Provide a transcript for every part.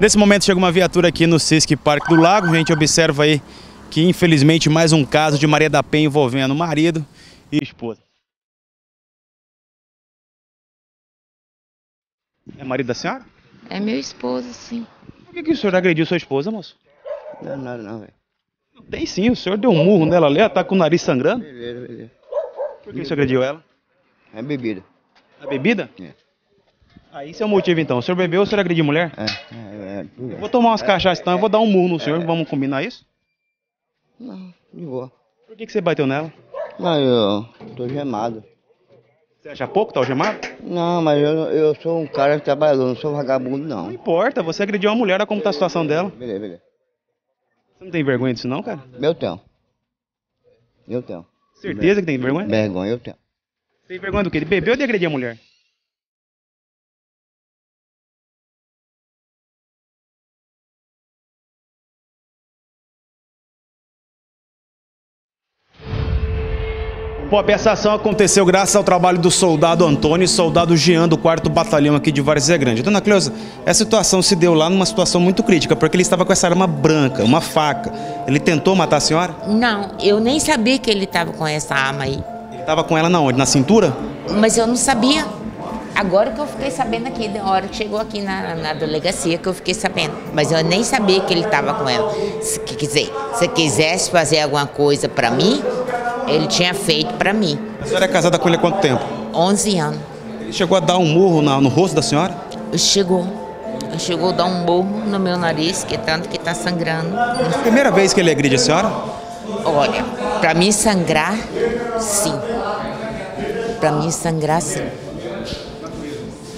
Nesse momento chega uma viatura aqui no CISC Parque do Lago. A gente observa aí que infelizmente mais um caso de Maria da Penha envolvendo marido e esposa. É marido da senhora? É meu esposo, sim. Por que o senhor agrediu sua esposa, moço? Não, nada não, velho. Tem sim, o senhor deu um murro nela ali, ela tá com o nariz sangrando. Beleza, beleza. Por que o senhor agrediu ela? É bebida. A bebida? É. Aí esse é o motivo então, o senhor bebeu ou o senhor agrediu mulher? É. Eu vou tomar umas cachaças então, eu vou dar um murro no senhor, vamos combinar isso? Não, de boa. Por que você bateu nela? Não, eu tô gemado. Você acha pouco tá algemado? Não, mas eu sou um cara que trabalhou, não sou vagabundo não. Não importa, você agrediu uma mulher, olha como tá a situação dela. Beleza, beleza. Você não tem vergonha disso não, cara? Eu tenho. Eu tenho. Certeza que tem vergonha? Vergonha, eu tenho. Você tem vergonha do quê? De beber ou de agredir a mulher? Pô, essa ação aconteceu graças ao trabalho do soldado Antônio e soldado Jean do 4º Batalhão aqui de Várzea Grande. Dona Cleusa, essa situação se deu lá numa situação muito crítica, porque ele estava com essa arma branca, uma faca. Ele tentou matar a senhora? Não, eu nem sabia que ele estava com essa arma aí. Ele estava com ela na onde? Na cintura? Mas eu não sabia. Agora que eu fiquei sabendo aqui, na hora que chegou aqui na delegacia que eu fiquei sabendo. Mas eu nem sabia que ele estava com ela. Se quisesse fazer alguma coisa para mim... Ele tinha feito pra mim. A senhora é casada com ele há quanto tempo? 11 anos. Ele chegou a dar um murro no rosto da senhora? Chegou. Chegou a dar um murro no meu nariz, que tanto que tá sangrando. É a primeira vez que ele agride a senhora? Olha, pra mim sangrar, sim. Pra mim sangrar, sim.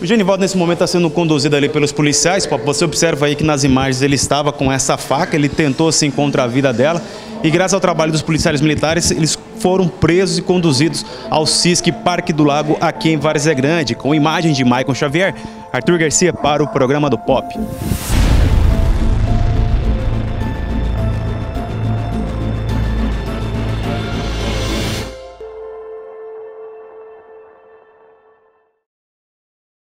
O Genivaldo, nesse momento, está sendo conduzido ali pelos policiais. Você observa aí que nas imagens ele estava com essa faca, ele tentou se encontrar a vida dela. E graças ao trabalho dos policiais militares, eles foram presos e conduzidos ao CISC Parque do Lago, aqui em Várzea Grande. Com imagem de Maicon Xavier, Arthur Garcia para o Programa do Pop.